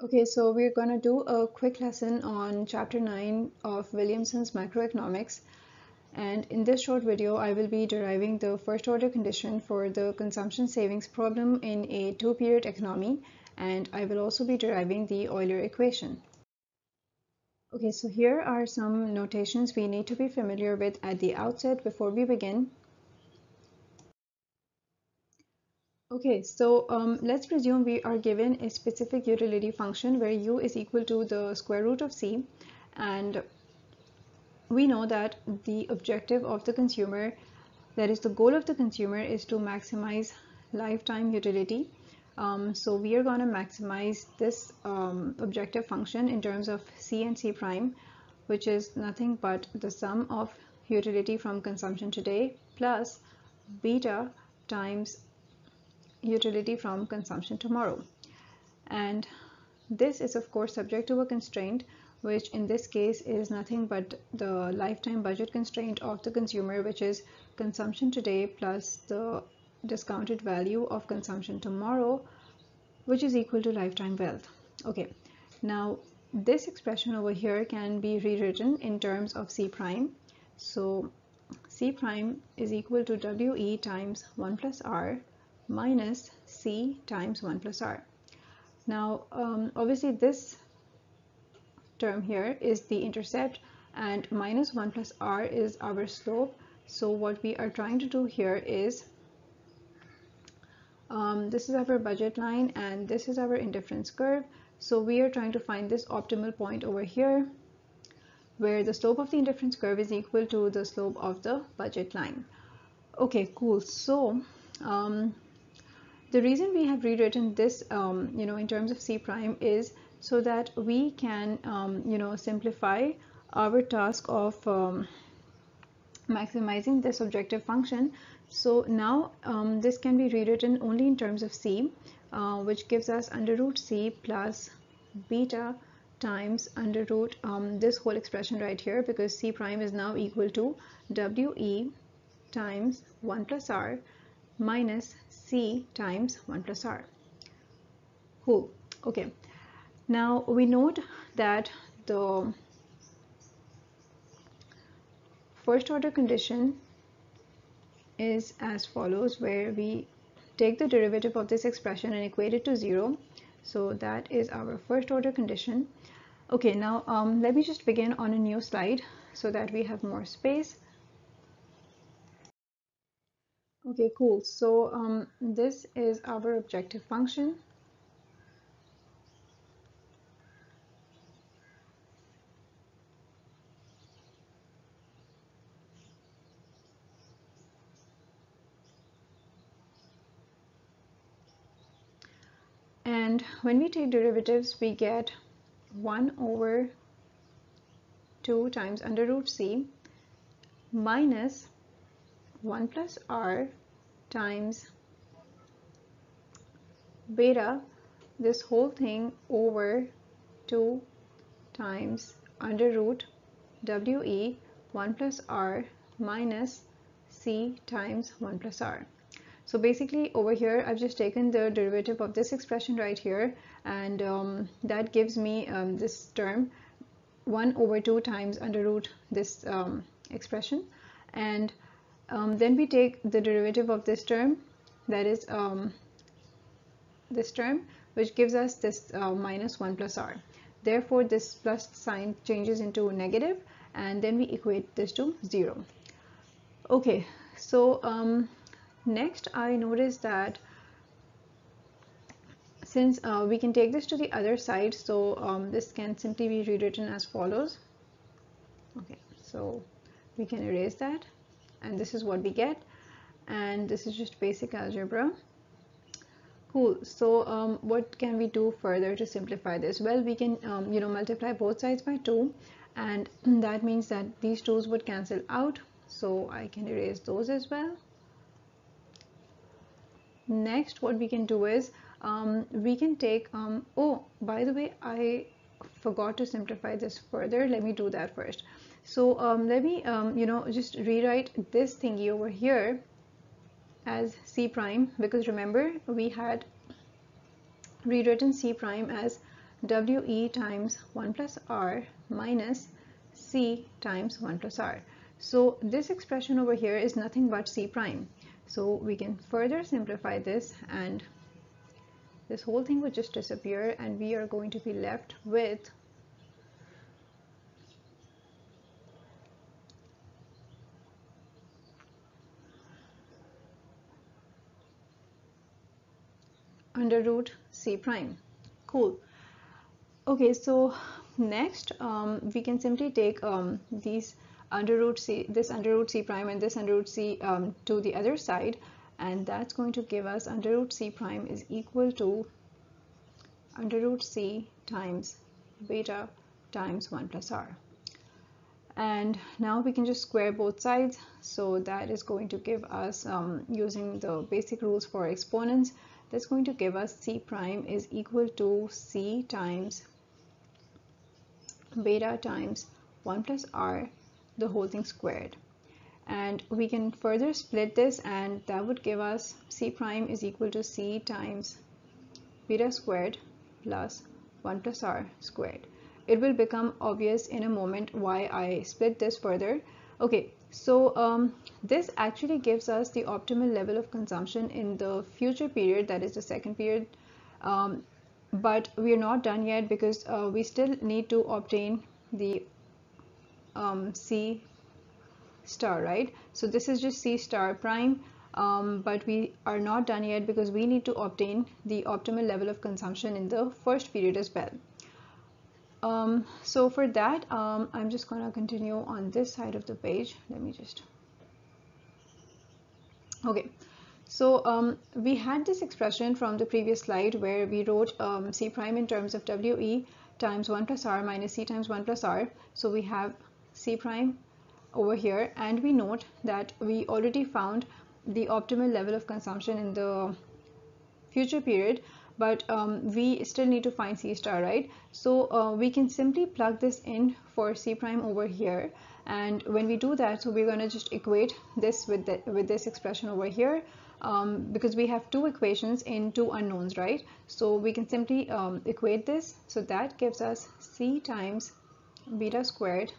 Okay, so we're going to do a quick lesson on Chapter 9 of Williamson's Macroeconomics, and in this short video I will be deriving the first order condition for the consumption savings problem in a two-period economy, and I will also be deriving the Euler equation. Okay, so here are some notations we need to be familiar with at the outset before we begin. Okay, so let's presume we are given a specific utility function where u is equal to the square root of c, and we know that the objective of the consumer, that is the goal of the consumer, is to maximize lifetime utility. So we are going to maximize this objective function in terms of c and c prime, which is nothing but the sum of utility from consumption today plus beta times utility from consumption tomorrow, and this is of course subject to a constraint, which in this case is nothing but the lifetime budget constraint of the consumer, which is consumption today plus the discounted value of consumption tomorrow, which is equal to lifetime wealth. Okay, now this expression over here can be rewritten in terms of c prime, so c prime is equal to we times 1 plus r minus c times 1 plus r. Now obviously this term here is the intercept, and minus 1 plus r is our slope, so what we are trying to do here is this is our budget line and this is our indifference curve, so we are trying to find this optimal point over here where the slope of the indifference curve is equal to the slope of the budget line. Okay, cool. So the reason we have rewritten this in terms of c prime is so that we can simplify our task of maximizing this objective function. So now this can be rewritten only in terms of c, which gives us under root c plus beta times under root this whole expression right here, because c prime is now equal to we times 1 plus r minus c times 1 plus r. Cool. Okay, now we note that the first order condition is as follows, where we take the derivative of this expression and equate it to 0. So that is our first order condition. Okay, now let me just begin on a new slide so that we have more space. Okay, cool. So this is our objective function. And when we take derivatives, we get 1 over 2 times under root c minus 1 plus r times beta, this whole thing over 2 times under root we 1 plus r minus c times 1 plus r. So basically over here I've just taken the derivative of this expression right here, and that gives me this term 1 over 2 times under root this expression, and then we take the derivative of this term, that is this term, which gives us this minus 1 plus r. Therefore this plus sign changes into negative, and then we equate this to 0. Okay, so next I noticed that since we can take this to the other side, so this can simply be rewritten as follows. Okay, so we can erase that, and this is what we get, and this is just basic algebra. Cool. So what can we do further to simplify this? Well, we can multiply both sides by 2, and that means that these 2's would cancel out, so I can erase those as well. Next what we can do is we can take oh, by the way, I forgot to simplify this further. Let me do that first. So let me just rewrite this thingy over here as c prime, because remember we had rewritten c prime as WE times 1 plus R minus C times 1 plus R. So this expression over here is nothing but C prime. So we can further simplify this, and this whole thing would just disappear, and we are going to be left with under root C prime. Cool. Okay, so next we can simply take these under root C, this under root C prime and this under root C to the other side, and that's going to give us under root C prime is equal to under root C times beta times 1 plus R. And now we can just square both sides, so that is going to give us, using the basic rules for exponents, that's going to give us C prime is equal to C times beta times 1 plus R, the whole thing squared. And we can further split this, and that would give us C prime is equal to C times beta squared plus 1 plus R squared. It will become obvious in a moment why I split this further. Okay, so this actually gives us the optimal level of consumption in the future period, that is the second period, but we are not done yet, because we still need to obtain the C star, right? So this is just C star prime, but we are not done yet, because we need to obtain the optimal level of consumption in the first period as well. So for that, I'm just going to continue on this side of the page. Let me just, okay. So we had this expression from the previous slide where we wrote C prime in terms of WE times 1 plus R minus C times 1 plus R. So we have C prime over here, and we note that we already found the optimal level of consumption in the future period, but we still need to find C star, right? So we can simply plug this in for C prime over here, and when we do that, so we're going to just equate this with this expression over here, because we have two equations in two unknowns, right? So we can simply equate this, so that gives us C times beta squared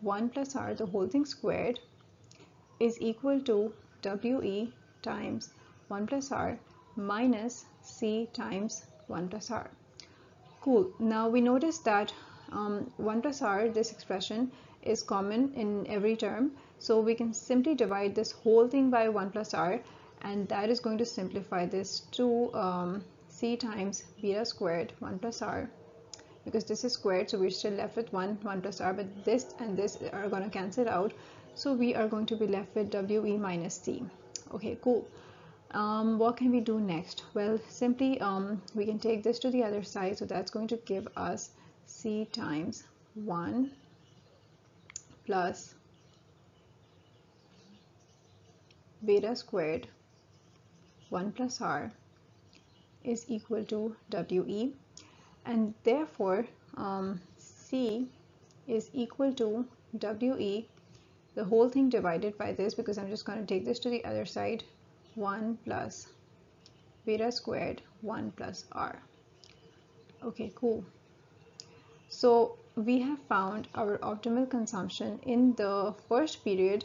1 plus R, the whole thing squared, is equal to WE times 1 plus R minus C times 1 plus R. Cool. Now we notice that 1 plus R, this expression, is common in every term, so we can simply divide this whole thing by 1 plus R, and that is going to simplify this to C times beta squared 1 plus R, because this is squared, so we're still left with 1 plus R, but this and this are going to cancel out, so we are going to be left with WE minus C. Okay, cool. What can we do next? Well, simply we can take this to the other side, so that's going to give us C times 1 plus beta squared 1 plus R is equal to WE, and therefore C is equal to WE, the whole thing divided by this, because I'm just going to take this to the other side, 1 plus beta squared 1 plus R. Okay, cool. So we have found our optimal consumption in the first period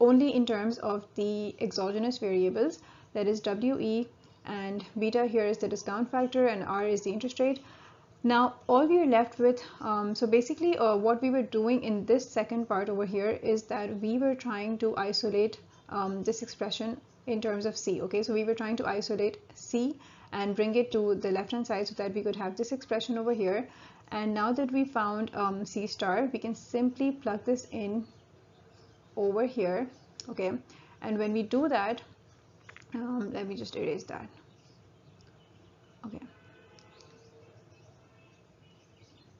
only in terms of the exogenous variables, that is WE, and beta here is the discount factor, and R is the interest rate. Now all we are left with, so basically what we were doing in this second part over here is that we were trying to isolate this expression in terms of C. Okay, so we were trying to isolate C and bring it to the left hand side so that we could have this expression over here, and now that we found C star, we can simply plug this in over here. Okay, and when we do that, let me just erase that. Okay,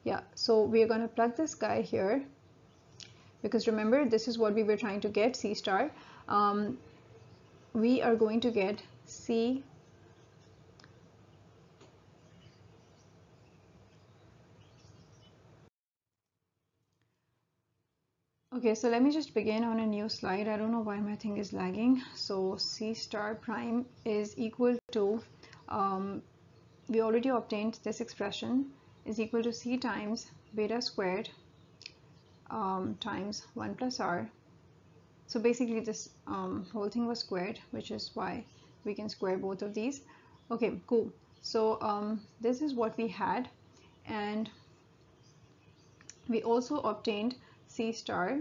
yeah, so we are going to plug this guy here, because remember, this is what we were trying to get, C star. We are going to get C . Okay, so let me just begin on a new slide. I don't know why my thing is lagging. So C star prime is equal to we already obtained this expression is equal to c times beta squared times 1 plus r. So basically this whole thing was squared, which is why we can square both of these. Okay, cool. So this is what we had, and we also obtained c star,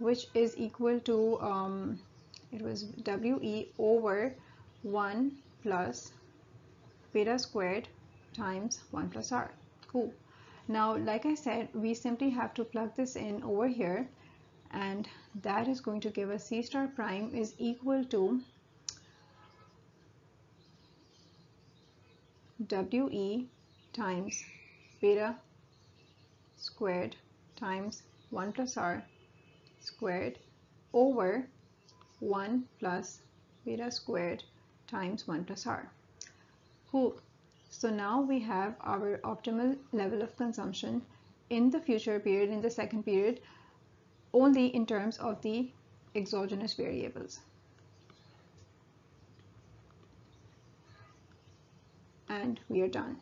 which is equal to it was we over 1 plus beta squared times 1 plus r. Cool. Now, like I said, we simply have to plug this in over here, and that is going to give us c star prime is equal to we times beta squared times 1 plus r squared over 1 plus beta squared times 1 plus r. Cool. So now we have our optimal level of consumption in the future period, in the second period, only in terms of the exogenous variables. And we are done.